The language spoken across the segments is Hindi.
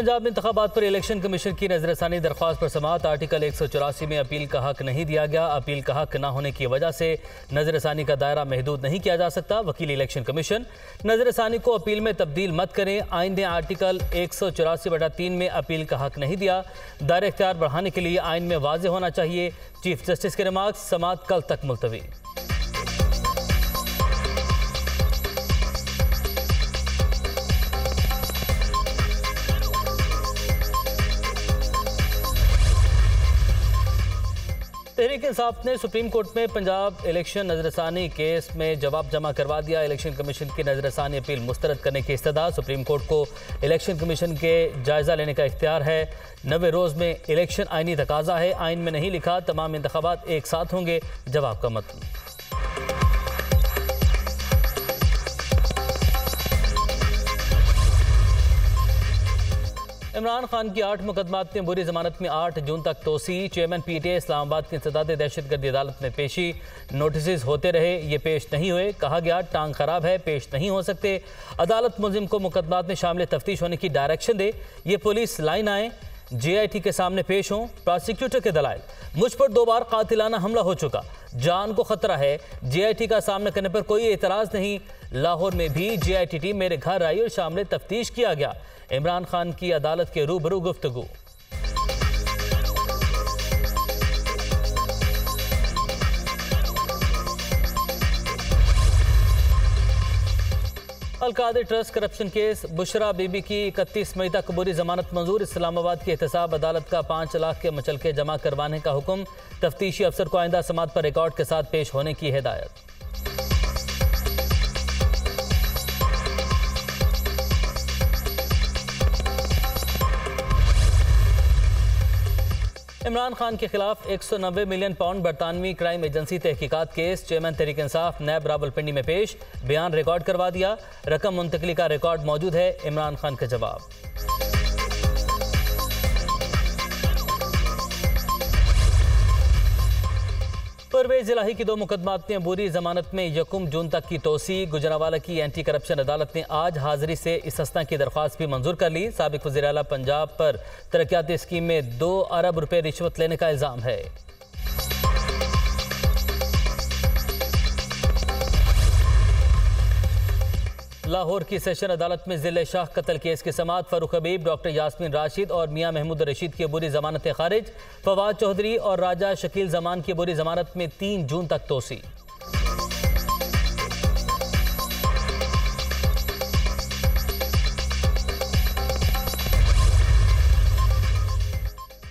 पंजाब में इंतखाबात पर इलेक्शन कमीशन की नजरसानी दरख्वास्त पर समाअत। आर्टिकल 184 में अपील का हक नहीं दिया गया। अपील का हक न होने की वजह से नजरसानी का दायरा महदूद नहीं किया जा सकता। वकील इलेक्शन कमीशन, नजरसानी को अपील में तब्दील मत करें। आइन ने आर्टिकल 184/3 में अपील का हक नहीं दिया। दायरा इख्तियार बढ़ाने के लिए आइन में वाज़ेह होना चाहिए। चीफ जस्टिस के रिमार्क्स। समाअत कल तक मुलतवी। तहरीक इंसाफ ने सुप्रीम कोर्ट में पंजाब इलेक्शन नजरसानी केस में जवाब जमा करवा दिया। इलेक्शन कमीशन की नजरसानी अपील मुस्तरद करने की इस्तदा। सुप्रीम कोर्ट को इलेक्शन कमीशन के जायज़ा लेने का इख्तियार है। 90 रोज़ में इलेक्शन आइनी तकाजा है। आइन में नहीं लिखा तमाम इंतखाबात एक साथ होंगे। जवाब का मतन। इमरान खान की 8 मुकदमात में बुरी जमानत में 8 जून तक तोसी। चेयरमैन PTA इस्लामाबाद की इंसदाद दहशतगर्दी अदालत में पेशी। नोटिस होते रहे, ये पेश नहीं हुए। कहा गया टांग खराब है, पेश नहीं हो सकते। अदालत मुलजिम को मुकदमात में शामिल तफ्तीश होने की डायरेक्शन दे। ये पुलिस लाइन आए, JIT के सामने पेश हों। प्रोसिक्यूटर के दलाइल, मुझ पर 2 बार कातिलाना हमला हो चुका, जान को खतरा है। JIT का सामना करने पर कोई एतराज़ नहीं। लाहौर में भी JIT टीम मेरे घर आई और शामिल तफ्तीश किया गया। इमरान खान की अदालत के रूबरू गुफ्तगू। Al-Qadir trust corruption case, Bushra Bibi की 31 मई तक बुरी जमानत मंजूर। इस्लामाबाद की एहतसाब अदालत का 5 लाख के मचलके जमा करवाने का हुक्म। तफ्तीशी अफसर को आइंदा समाअत पर रिकॉर्ड के साथ पेश होने की हिदायत। इमरान खान के खिलाफ 190 मिलियन पाउंड बरतानवी क्राइम एजेंसी तहकीकात case. Chairman Tehreek Insaf NAB Rawalpindi में पेश। बयान रिकॉर्ड करवा दिया। रकम मुंतकली का रिकॉर्ड मौजूद है। इमरान खान का जवाब। परवेज इलाही की 2 मुकदमात में बुरी जमानत में 1 जून तक की तोसी। गुजरावाला की एंटी करप्शन अदालत ने आज हाजिरी से इस्तना की दरख्वास्त भी मंजूर कर ली। साबिक वज़ीरे आला पंजाब पर तरक्याती स्कीम में 2 अरब रुपए रिश्वत लेने का इल्ज़ाम है। लाहौर की सेशन अदालत में जिले शाह कत्ल केस की समाअत। फरुख हबीब, डॉक्टर यास्मीन राशिद और मियां महमूद रशीद की बुरी जमानतें खारिज। फवाद चौधरी और राजा शकील जमान की बुरी जमानत में 3 जून तक तोसी।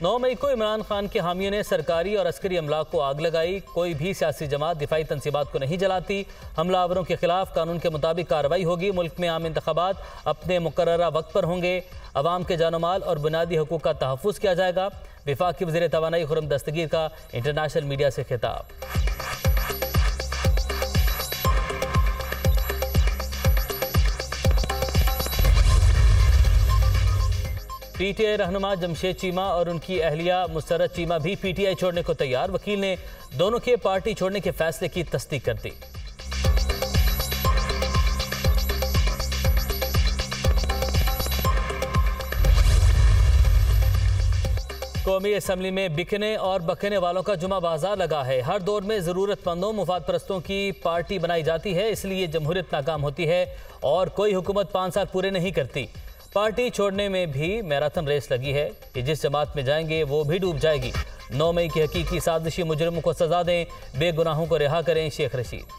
नौ मई को इमरान खान के हामियों ने सरकारी और अस्करी अमलाक को आग लगाई। कोई भी सियासी जमात दिफाई तनसीबात को नहीं जलाती। हमलावरों के खिलाफ कानून के मुताबिक कार्रवाई होगी। मुल्क में आम इंतखाबात अपने मुकर्ररा वक्त पर होंगे। अवाम के जानो माल और बुनियादी हकूक़ का तहफ़्फ़ुज़ किया जाएगा। वफाकी वज़ीर तवानाई खुरम दस्तगीर का इंटरनेशनल मीडिया से खिताब। PTA रहनुमा जमशेद चीमा और उनकी अहलिया मुसर्रत चीमा भी PTI छोड़ने को तैयार। वकील ने दोनों के पार्टी छोड़ने के फैसले की तस्दीक कर दी। कौमी असम्बली में बिकने और बकने वालों का जुमा बाजार लगा है। हर दौर में ज़रूरतमंदों, मुफाद परस्तों की पार्टी बनाई जाती है, इसलिए जमहूरियत नाकाम होती है और कोई हुकूमत 5 साल पूरे नहीं करती। पार्टी छोड़ने में भी मैराथन रेस लगी है कि जिस जमात में जाएंगे वो भी डूब जाएगी। 9 मई की हकीकी साजिशी, मुजरिमों को सजा दें, बेगुनाहों को रिहा करें। शेख रशीद।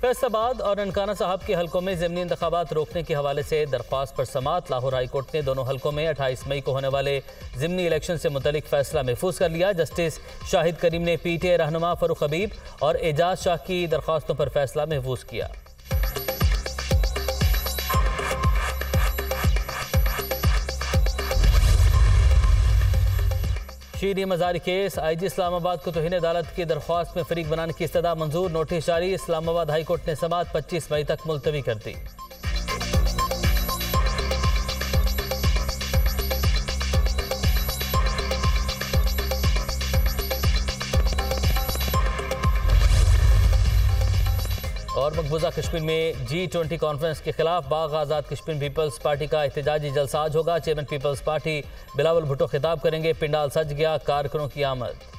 फैसलाबाद और ननकाना साहब के हलकों में ज़मीनी इंतखाबात रोकने के हवाले से दरख्वास्त पर समाअत। लाहौर हाईकोर्ट ने दोनों हलकों में 28 मई को होने वाले ज़मीनी इलेक्शन से मुतलिक फैसला महफूज कर लिया। जस्टिस शाहिद करीम ने PTA रहनुमा फरुख हबीब और एजाज शाह की दरख्वास्तों पर फैसला महफूज किया। शीनी मजारी केस, IG इस्लामाबाद को तौहीन अदालत की दरख्वास्त में फरीक बनाने की इस्तदा मंजूर। नोटिस जारी। इस्लामाबाद हाईकोर्ट ने समाअत 25 मई तक मुलतवी कर दी। और मकबूजा कश्मीर में G20 कॉन्फ्रेंस के खिलाफ बाग आज़ाद कश्मीर पीपल्स पार्टी का एहतजाजी जलसा आज होगा। Chairman peoples party Bilawal Bhutto खिताब करेंगे। पिंडाल सज गया, कारकुनों की आमद।